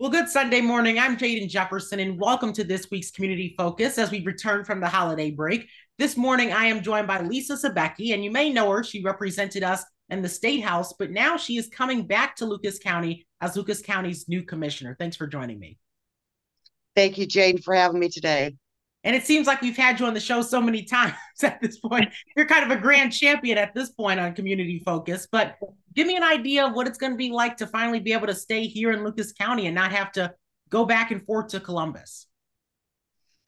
Well, good Sunday morning. I'm Jaden Jefferson, and welcome to this week's Community Focus as we return from the holiday break. This morning, I am joined by Lisa Sobecki, and you may know her. She represented us in the State House, but now she is coming back to Lucas County as Lucas County's new commissioner. Thanks for joining me. Thank you, Jane, for having me today. And it seems like we've had you on the show so many times at this point. You're kind of a grand champion at this point on Community Focus, but give me an idea of what it's going to be like to finally be able to stay here in Lucas County and not have to go back and forth to Columbus.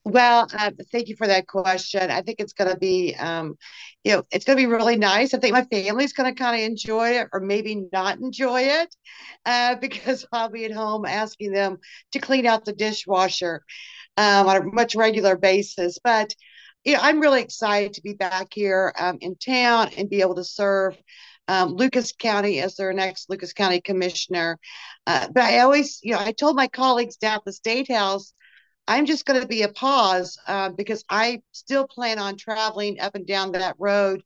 Well, thank you for that question. I think it's going to be, it's going to be really nice. I think my family's going to kind of enjoy it, or maybe not enjoy it, because I'll be at home asking them to clean out the dishwasher on a much regular basis. But I'm really excited to be back here in town and be able to serve Lucas County as their next Lucas County commissioner. But I always, I told my colleagues down at the State House, I'm just going to be a pause because I still plan on traveling up and down that road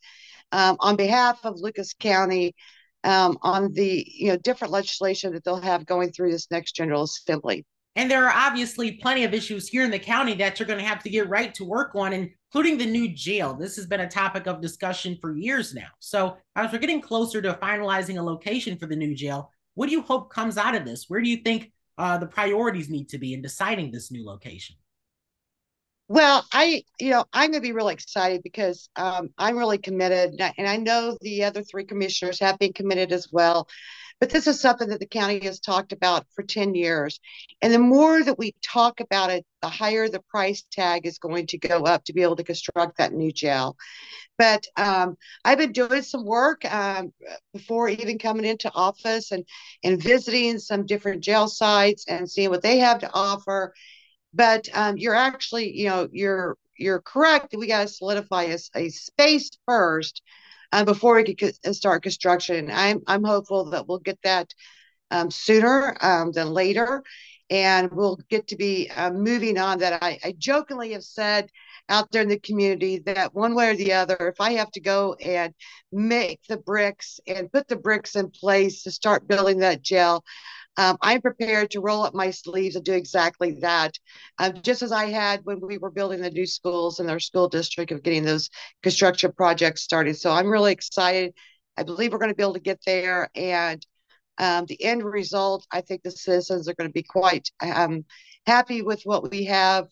on behalf of Lucas County on the different legislation that they'll have going through this next General Assembly. And there are obviously plenty of issues here in the county that you're going to have to get right to work on, including the new jail. This has been a topic of discussion for years now. So as we're getting closer to finalizing a location for the new jail, what do you hope comes out of this? Where do you think the priorities need to be in deciding this new location? Well, I'm going to be really excited because I'm really committed, and I know the other three commissioners have been committed as well, but this is something that the county has talked about for 10 years. And the more that we talk about it, the higher the price tag is going to go up to be able to construct that new jail. But I've been doing some work before even coming into office and visiting some different jail sites and seeing what they have to offer. But you're actually, you're correct that we got to solidify a space first before we could start construction. I'm hopeful that we'll get that sooner than later, and we'll get to be moving on that. I jokingly have said out there in the community that one way or the other, if I have to go and make the bricks and put the bricks in place to start building that jail, I'm prepared to roll up my sleeves and do exactly that, just as I had when we were building the new schools in our school district of getting those construction projects started. So I'm really excited. I believe we're going to be able to get there. And the end result, I think the citizens are going to be quite happy with what we have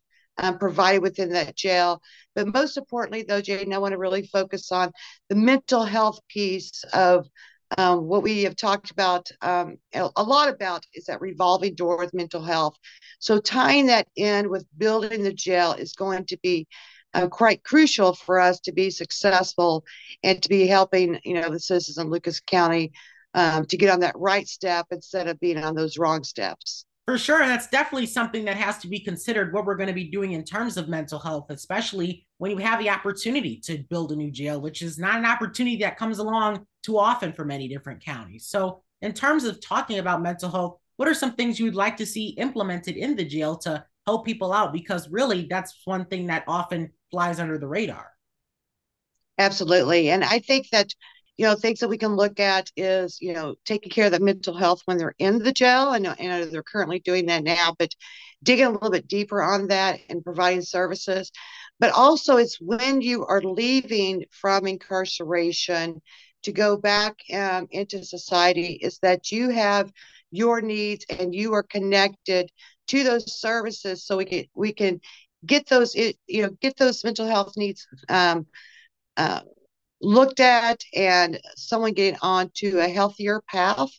provided within that jail. But most importantly, though, Jaden, I want to really focus on the mental health piece of what we have talked about a lot about is that revolving door with mental health. So tying that in with building the jail is going to be quite crucial for us to be successful and to be helping, the citizens in Lucas County to get on that right step instead of being on those wrong steps. For sure. And that's definitely something that has to be considered, what we're going to be doing in terms of mental health, especially when you have the opportunity to build a new jail, which is not an opportunity that comes along too often for many different counties. So in terms of talking about mental health, what are some things you would like to see implemented in the jail to help people out? Because really, that's one thing that often flies under the radar. Absolutely. And I think that things that we can look at is, taking care of the mental health when they're in the jail. I know they're currently doing that now, but digging a little bit deeper on that and providing services. But also it's when you are leaving from incarceration to go back into society is that you have your needs and you are connected to those services. So we can get those, get those mental health needs looked at and someone getting onto a healthier path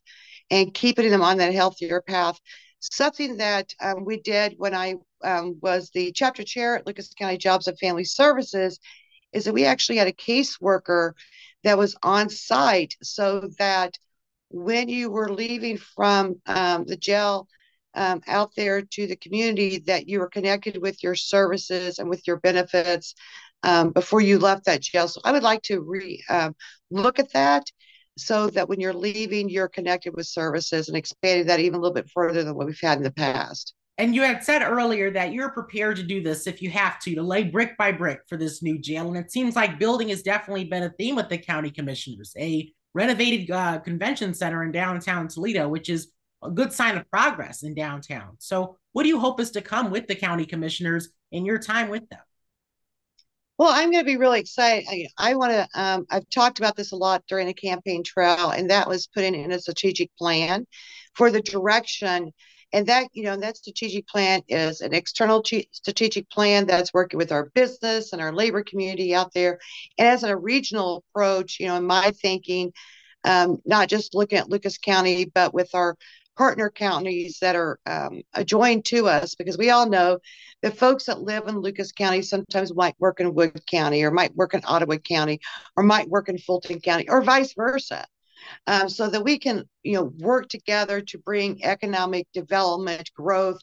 and keeping them on that healthier path. Something that we did when I was the chapter chair at Lucas County Jobs and Family Services is that we actually had a caseworker that was on site so that when you were leaving from the jail out there to the community that you were connected with your services and with your benefits before you left that jail. So I would like to look at that so that when you're leaving, you're connected with services and expanded that even a little bit further than what we've had in the past. And you had said earlier that you're prepared to do this if you have to lay brick by brick for this new jail. And it seems like building has definitely been a theme with the county commissioners, a renovated convention center in downtown Toledo, which is a good sign of progress in downtown. So what do you hope is to come with the county commissioners in your time with them? Well, I'm going to be really excited. I want to, I've talked about this a lot during the campaign trail, and that was putting in a strategic plan for the direction. And that, you know, that strategic plan is an external strategic plan that's working with our business and our labor community out there. And as a regional approach, you know, in my thinking, not just looking at Lucas County, but with our partner counties that are adjoined to us, because we all know the folks that live in Lucas County sometimes might work in Wood County or might work in Ottawa County or might work in Fulton County or vice versa. So that we can, you know, work together to bring economic development, growth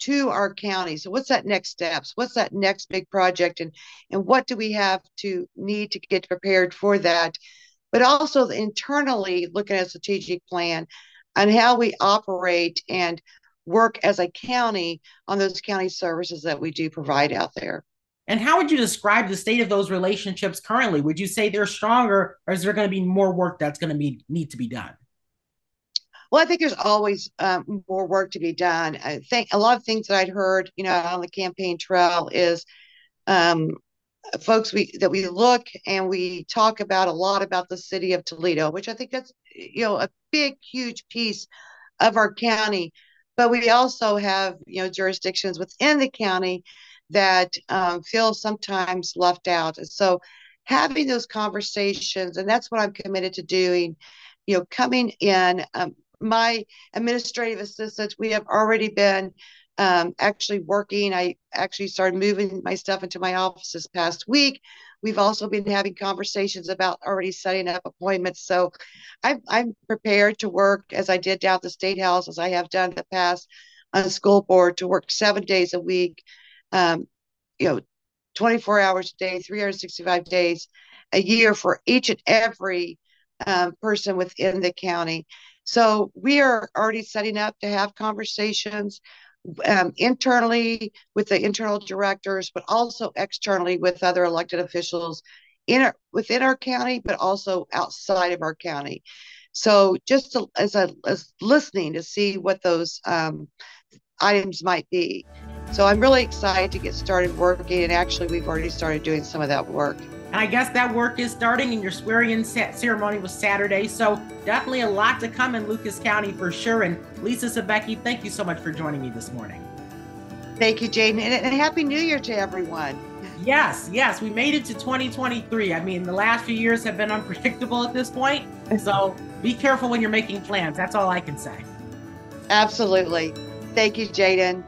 to our county. So what's that next steps? What's that next big project? And what do we have to need to get prepared for that? But also internally looking at a strategic plan on how we operate and work as a county on those county services that we do provide out there. And how would you describe the state of those relationships currently? Would you say they're stronger, or is there going to be more work that's going to be, need to be done? Well, I think there's always more work to be done. I think a lot of things that I'd heard, you know, on the campaign trail is folks that we look and we talk about a lot about the city of Toledo, which I think that's, you know, a big, huge piece of our county. But we also have, you know, jurisdictions within the county that feel sometimes left out. And so having those conversations, and that's what I'm committed to doing, you know, coming in, my administrative assistants, we have already been actually working. I actually started moving my stuff into my office this past week. We've also been having conversations about already setting up appointments. So I'm prepared to work as I did down at the State House, as I have done in the past on the school board, to work 7 days a week, you know, 24 hours a day, 365 days a year for each and every person within the county. So we are already setting up to have conversations internally with the internal directors, but also externally with other elected officials within our county, but also outside of our county. So just as listening to see what those items might be. So I'm really excited to get started working, and actually we've already started doing some of that work. And I guess that work is starting, and your swearing-in ceremony was Saturday, so definitely a lot to come in Lucas County for sure. And Lisa Sobecki, thank you so much for joining me this morning. Thank you, Jaden, and Happy New Year to everyone. Yes, we made it to 2023. I mean, the last few years have been unpredictable at this point, so be careful when you're making plans. That's all I can say. Absolutely. Thank you, Jaden.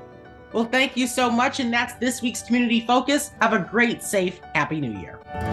Well, thank you so much. And that's this week's Community Focus. Have a great, safe, happy new year.